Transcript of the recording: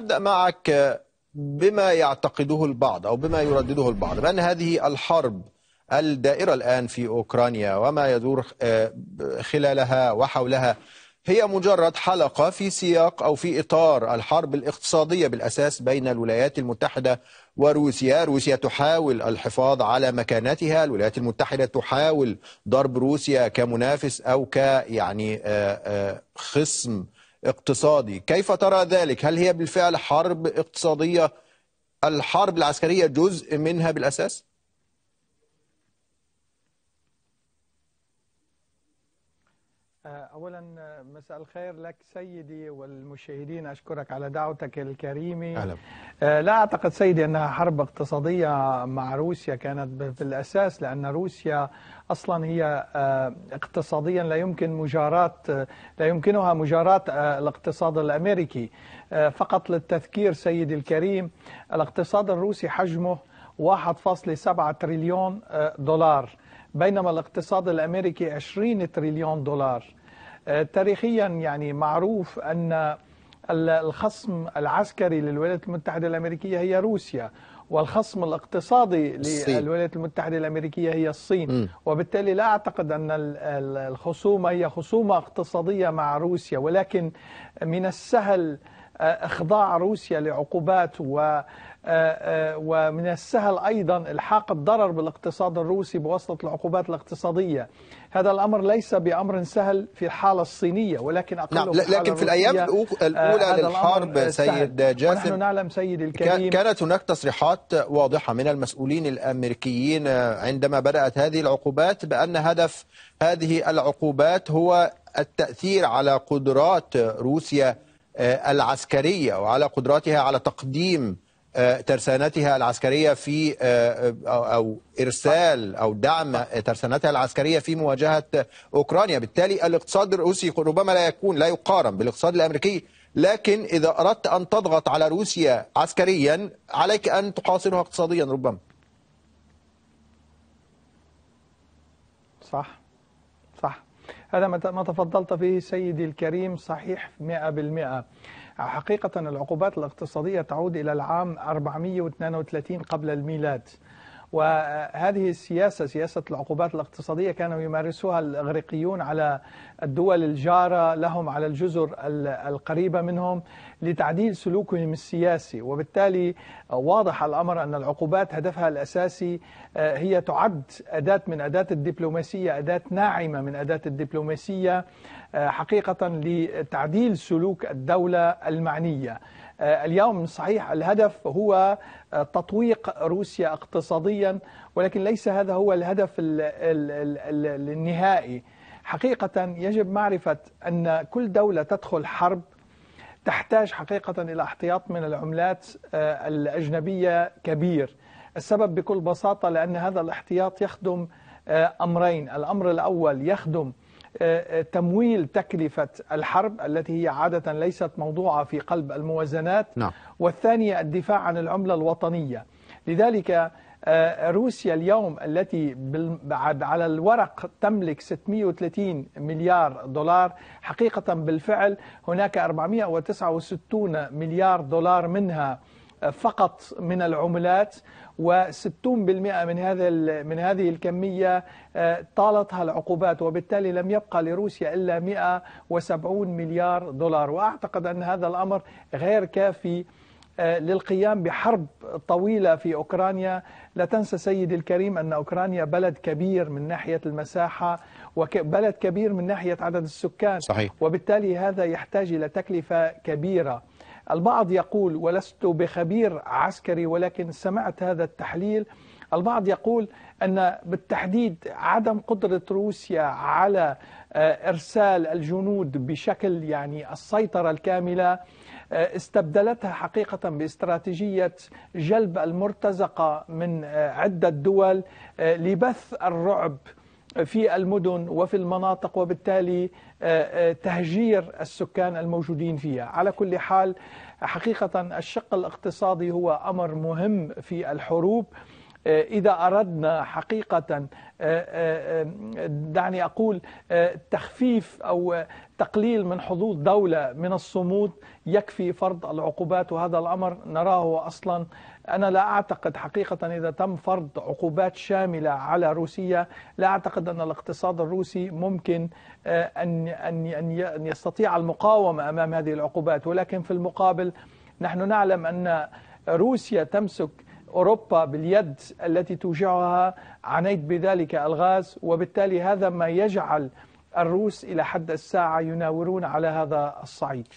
أبدأ معك بما يعتقده البعض أو بما يردده البعض بأن هذه الحرب الدائرة الآن في أوكرانيا وما يدور خلالها وحولها هي مجرد حلقة في سياق أو في إطار الحرب الاقتصادية بالأساس بين الولايات المتحدة وروسيا. روسيا تحاول الحفاظ على مكانتها، الولايات المتحدة تحاول ضرب روسيا كمنافس أو كيعني خصم اقتصادي. كيف ترى ذلك؟ هل هي بالفعل حرب اقتصادية؟ الحرب العسكرية جزء منها بالأساس؟ أولا مساء الخير لك سيدي والمشاهدين، أشكرك على دعوتك الكريمة. لا أعتقد سيدي أنها حرب اقتصادية مع روسيا، كانت في الأساس لأن روسيا أصلا هي اقتصاديا لا يمكنها مجاراة الاقتصاد الأمريكي. فقط للتذكير سيدي الكريم، الاقتصاد الروسي حجمه 1.7 تريليون دولار بينما الاقتصاد الأمريكي 20 تريليون دولار. تاريخيا يعني معروف أن الخصم العسكري للولايات المتحدة الأمريكية هي روسيا، والخصم الاقتصادي للولايات المتحدة الأمريكية هي الصين. وبالتالي لا أعتقد أن الخصومة هي خصومة اقتصادية مع روسيا، ولكن من السهل إخضاع روسيا لعقوبات ومن السهل أيضا إلحاق الضرر بالاقتصاد الروسي بواسطة العقوبات الاقتصادية. هذا الأمر ليس بأمر سهل في الحالة الصينية، ولكن أقله في الحالة الروسية. لكن في الأيام الأولى للحرب سيد جاسم، ونحن نعلم سيد الكريم، كانت هناك تصريحات واضحة من المسؤولين الأمريكيين عندما بدأت هذه العقوبات بأن هدف هذه العقوبات هو التأثير على قدرات روسيا العسكرية وعلى قدراتها على تقديم ترسانتها العسكرية في أو إرسال أو دعم ترسانتها العسكرية في مواجهة أوكرانيا. بالتالي الاقتصاد الروسي ربما لا يقارن بالاقتصاد الأمريكي، لكن إذا أردت أن تضغط على روسيا عسكريا عليك أن تحاصرها اقتصاديا ربما. صح، هذا ما تفضلت فيه سيدي الكريم صحيح 100%. حقيقة العقوبات الاقتصادية تعود إلى العام 432 قبل الميلاد، وهذه السياسة سياسة العقوبات الاقتصادية كانوا يمارسوها الإغريقيون على الدول الجارة لهم على الجزر القريبة منهم لتعديل سلوكهم السياسي. وبالتالي واضح الأمر أن العقوبات هدفها الأساسي هي تعد أداة من أداة الدبلوماسية، أداة ناعمة من أداة الدبلوماسية حقيقة لتعديل سلوك الدولة المعنية. اليوم صحيح الهدف هو تطويق روسيا اقتصاديا، ولكن ليس هذا هو الهدف النهائي. حقيقة يجب معرفة أن كل دولة تدخل حرب تحتاج حقيقة إلى احتياط من العملات الأجنبية كبير. السبب بكل بساطة لأن هذا الاحتياط يخدم أمرين. الأمر الأول يخدم تمويل تكلفة الحرب التي هي عادة ليست موضوعة في قلب الموازنات، والثانية الدفاع عن العملة الوطنية. لذلك روسيا اليوم التي على الورق تملك 630 مليار دولار، حقيقة بالفعل هناك 469 مليار دولار منها فقط من العملات، و60% من هذه الكمية طالتها العقوبات، وبالتالي لم يبقى لروسيا إلا 170 مليار دولار. وأعتقد أن هذا الأمر غير كافي للقيام بحرب طويلة في أوكرانيا. لا تنسى سيدي الكريم أن أوكرانيا بلد كبير من ناحية المساحة وبلد كبير من ناحية عدد السكان. صحيح. وبالتالي هذا يحتاج إلى تكلفة كبيرة. البعض يقول، ولست بخبير عسكري ولكن سمعت هذا التحليل، البعض يقول أن بالتحديد عدم قدرة روسيا على إرسال الجنود بشكل يعني السيطرة الكاملة استبدلتها حقيقة باستراتيجية جلب المرتزقة من عدة دول لبث الرعب في المدن وفي المناطق، وبالتالي تهجير السكان الموجودين فيها. على كل حال حقيقة الشق الاقتصادي هو أمر مهم في الحروب، إذا أردنا حقيقة دعني أقول تخفيف أو تقليل من حظوظ دولة من الصمود يكفي فرض العقوبات. وهذا الأمر نراه أصلا، أنا لا أعتقد حقيقة إذا تم فرض عقوبات شاملة على روسيا لا أعتقد أن الاقتصاد الروسي ممكن أن يستطيع المقاومة أمام هذه العقوبات. ولكن في المقابل نحن نعلم أن روسيا تمسك أوروبا باليد التي توجعها، عانيت بذلك الغاز، وبالتالي هذا ما يجعل الروس إلى حد الساعة يناورون على هذا الصعيد.